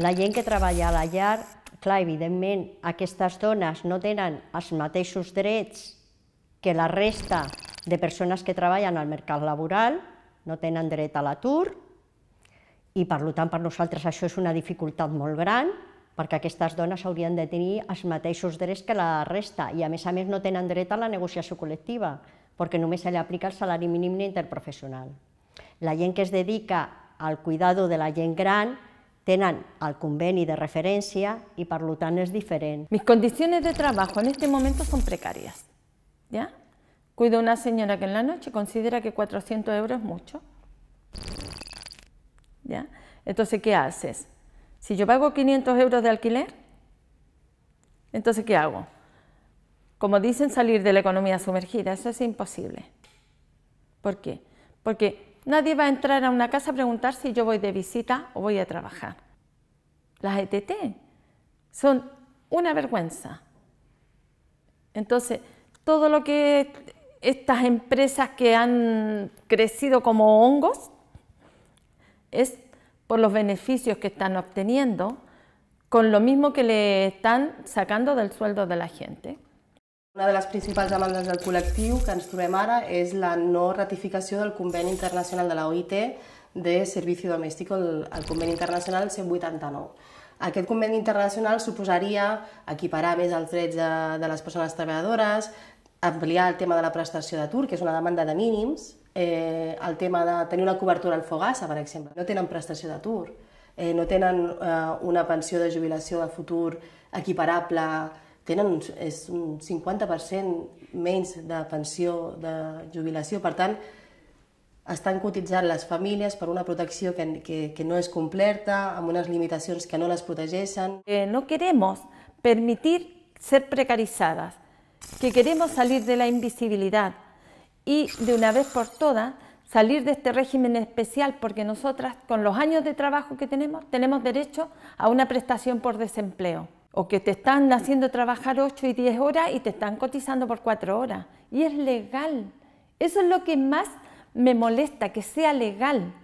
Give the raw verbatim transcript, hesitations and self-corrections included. la gent que treballa a la llar, clar, evidentment, aquestes dones no tenen els mateixos drets que la resta de persones que treballen al mercat laboral, no tenen dret a l'atur, i per tant per nosaltres això és una dificultat molt gran, perquè aquestes dones haurien de tenir els mateixos drets que la resta, i a més a més no tenen dret a la negociació col·lectiva, perquè només se li aplica el salari mínim interprofessional. La gent que es dedica al cuidado de la gent gran tenen el conveni de referència i per tant és diferent. Mis condiciones de trabajo en este momento son precarias, ¿ya? Cuido a una señora que en la noche considera que cuatrocientos euros es mucho, ¿ya? Entonces, ¿qué haces? Si yo pago quinientos euros de alquiler, entonces, ¿qué hago? Como dicen, salir de la economía sumergida, eso es imposible. ¿Por qué? Porque nadie va a entrar a una casa a preguntar si yo voy de visita o voy a trabajar. Las E T T son una vergüenza. Entonces, todo lo que estas empresas que han crecido como hongos es por los beneficios que están obteniendo con lo mismo que le están sacando del sueldo de la gente. Una de les principals demandes del col·lectiu que ens trobem ara és la no ratificació del Conveni Internacional de la O I T de Servicio Doméstico, el Conveni Internacional cent vuitanta-nou. Aquest Conveni Internacional suposaria equiparar més els drets de, de les persones treballadores, ampliar el tema de la prestació d'atur, que és una demanda de mínims, eh, el tema de tenir una cobertura al Fogasa, per exemple. No tenen prestació d'atur, eh, no tenen eh, una pensió de jubilació de futur equiparable, tenen és un cinquanta per cent menys de pensió de jubilació. Per tant, estan cotitzant les famílies per una protecció que, que, que no és completa, amb unes limitacions que no les protegeixen. Eh, no queremos permitir ser precarizadas, que queremos salir de la invisibilidad y de una vez por todas salir de este régimen especial, porque nosotras con los años de trabajo que tenemos tenemos derecho a una prestación por desempleo. O que te están haciendo trabajar ocho y diez horas y te están cotizando por cuatro horas. Y es legal. Eso es lo que más me molesta, que sea legal.